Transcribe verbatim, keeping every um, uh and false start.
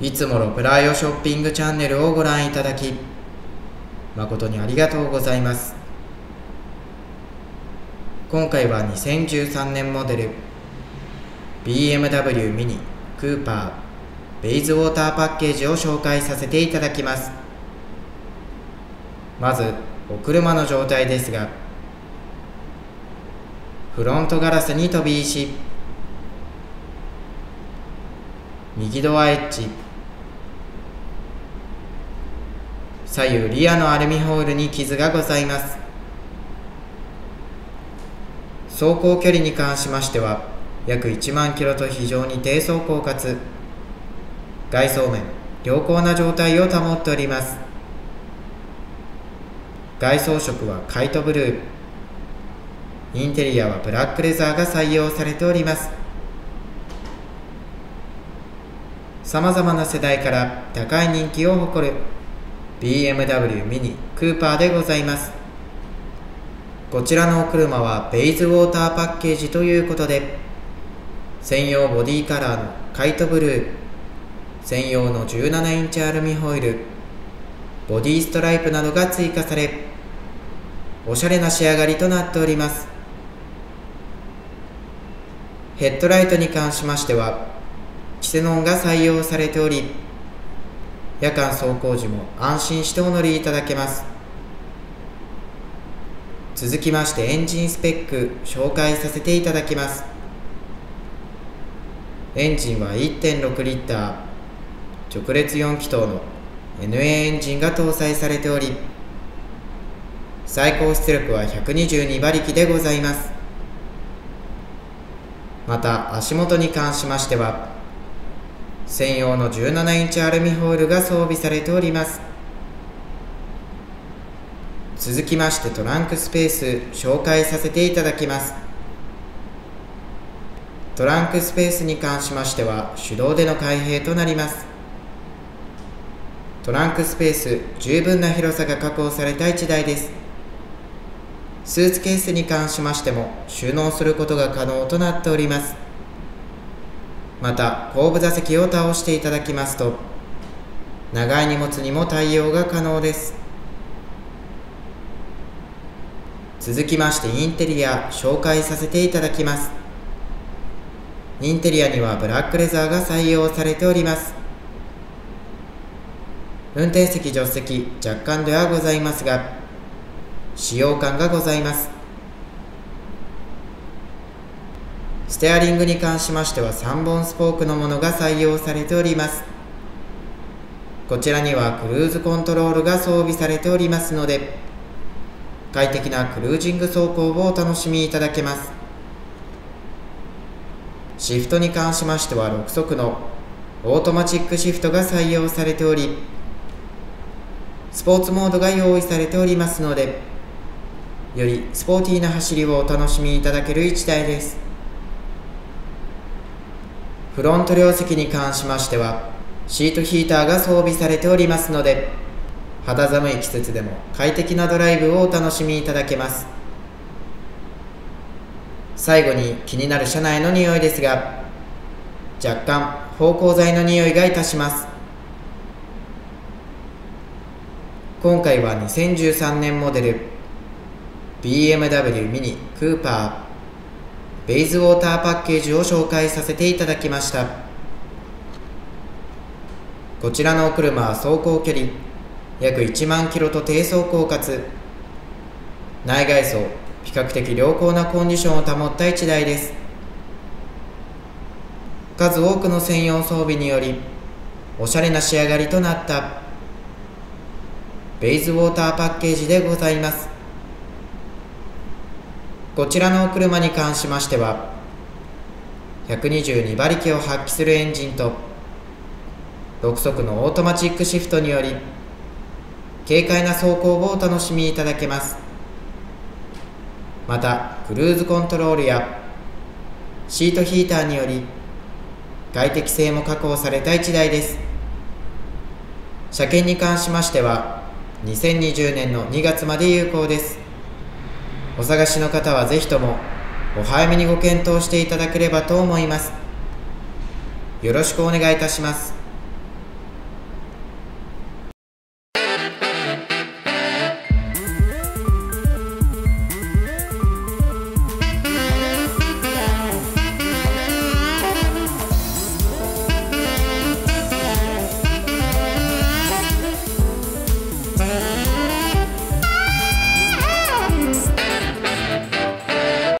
いつものプライオショッピングチャンネルをご覧いただき誠にありがとうございます。今回はにせんじゅうさんねんモデル ビーエムダブリュー ミニクーパーベイズウォーターパッケージを紹介させていただきます。まずお車の状態ですが、フロントガラスに飛び石、右ドアエッジ、左右リアのアルミホールに傷がございます。走行距離に関しましては約いちまんキロと非常に低走行かつ外装面良好な状態を保っております。外装色はカイトブルー、インテリアはブラックレザーが採用されております。さまざまな世代から高い人気を誇る ビーエムダブリュー ミニクーパーでございます。こちらのお車はベイズウォーターパッケージということで、専用ボディカラーのカイトブルー、専用のじゅうななインチアルミホイル、ボディストライプなどが追加され、おしゃれな仕上がりとなっております。ヘッドライトに関しましてはキセノンが採用されており、夜間走行時も安心してお乗りいただけます。続きましてエンジンスペック紹介させていただきます。エンジンは いってんろくリッター直列よんきとうの エヌエー エンジンが搭載されており、最高出力はひゃくにじゅうにばりきでございます。また足元に関しましては専用のじゅうななインチアルミホイルが装備されております。続きましてトランクスペース紹介させていただきます。トランクスペースに関しましては手動での開閉となります。トランクスペース十分な広さが確保されたいちだいです。スーツケースに関しましても収納することが可能となっております。また後部座席を倒していただきますと長い荷物にも対応が可能です。続きましてインテリア紹介させていただきます。インテリアにはブラックレザーが採用されております。運転席助手席若干ではございますが使用感がございます。ステアリングに関しましてはさんぼんスポークのものが採用されております。こちらにはクルーズコントロールが装備されておりますので快適なクルージング走行をお楽しみいただけます。シフトに関しましてはろくそくのオートマチックシフトが採用されており、スポーツモードが用意されておりますのでよりスポーティーな走りをお楽しみいただけるいちだいです。フロント両席に関しましてはシートヒーターが装備されておりますので肌寒い季節でも快適なドライブをお楽しみいただけます。最後に気になる車内の匂いですが、若干芳香剤の匂いがいたします。今回はにせんじゅうさんねんモデル ビーエムダブリュー ミニクーパーベイズウォーターパッケージを紹介させていただきました。こちらのお車は走行距離約いちまんキロと低走行かつ内外装比較的良好なコンディションを保ったいちだいです。数多くの専用装備によりおしゃれな仕上がりとなったベイズウォーターパッケージでございます。こちらのお車に関しましてはひゃくにじゅうにばりきを発揮するエンジンとろくそくのオートマチックシフトにより軽快な走行をお楽しみいただけます。またクルーズコントロールやシートヒーターにより快適性も確保されたいちだいです。車検に関しましてはにせんにじゅうねんのにがつまで有効です。お探しの方はぜひともお早めにご検討していただければと思います。よろしくお願いいたします。